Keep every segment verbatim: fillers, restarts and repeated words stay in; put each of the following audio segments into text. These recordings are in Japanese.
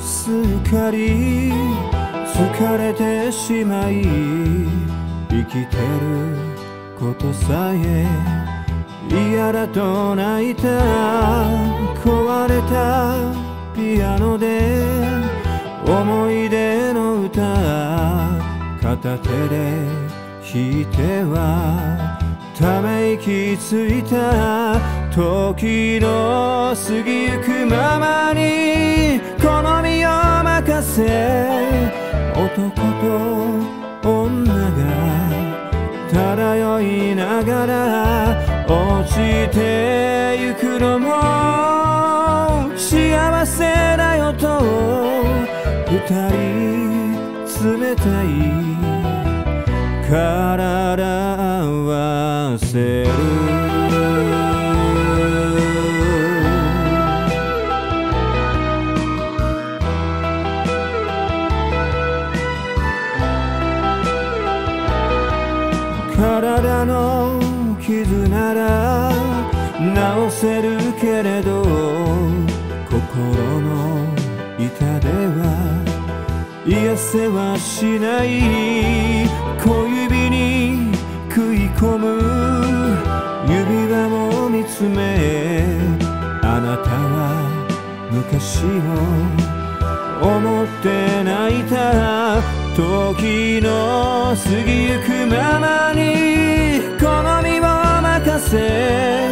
すっかり疲れてしまい、生きてることさえ嫌だと泣いた。壊れたピアノで思い出の歌、片手で弾いてはため息ついた。時の過ぎゆくままにこの身を任せ、男と女が漂いながら落ちてゆくのも幸せだよと、二人冷たい体合わせる。体の傷なら治せるけれど、心の痛では癒せはしない。小指に食い込む指輪も見つめ、あなたは昔を思って泣いた。時の過ぎゆくままにこの身を任せ、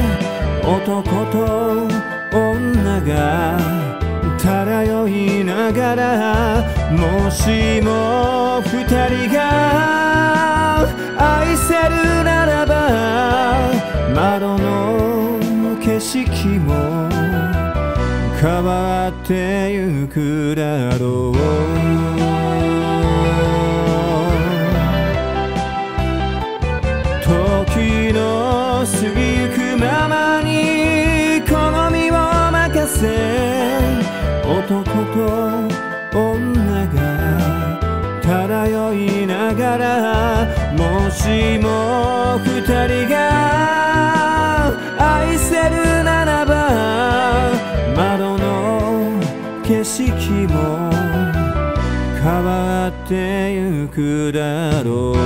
男と女が漂いながら、もしも二人が愛せるならば、窓の景色も変わってゆくだろう。過ぎゆくままにこの身を任せ、男と女が漂いながら、もしも二人が愛せるならば、窓の景色も変わってゆくだろう。